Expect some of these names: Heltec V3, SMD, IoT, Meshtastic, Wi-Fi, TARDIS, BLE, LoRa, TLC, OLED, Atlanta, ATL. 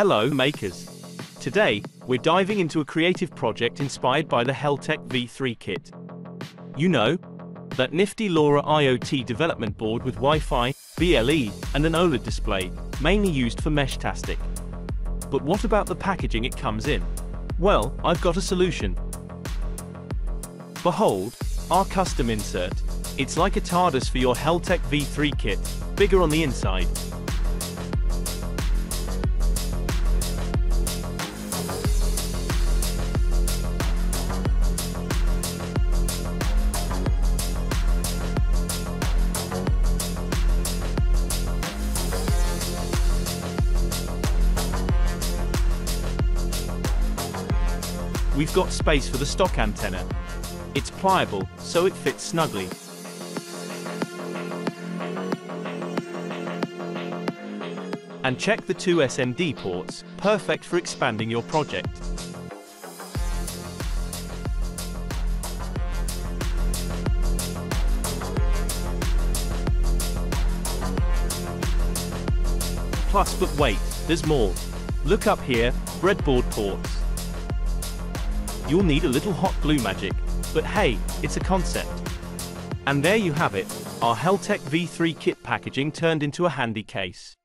Hello makers! Today, we're diving into a creative project inspired by the Heltec V3 kit. You know, that nifty LoRa IoT development board with Wi-Fi, BLE, and an OLED display, mainly used for mesh tastic. But what about the packaging it comes in? Well, I've got a solution. Behold, our custom insert. It's like a TARDIS for your Heltec V3 kit, bigger on the inside. We've got space for the stock antenna. It's pliable, so it fits snugly. And check the two SMD ports, perfect for expanding your project. Plus, but wait, there's more. Look up here, breadboard ports. You'll need a little hot glue magic, but hey, it's a concept. And there you have it, our Heltec V3 kit packaging turned into a handy case.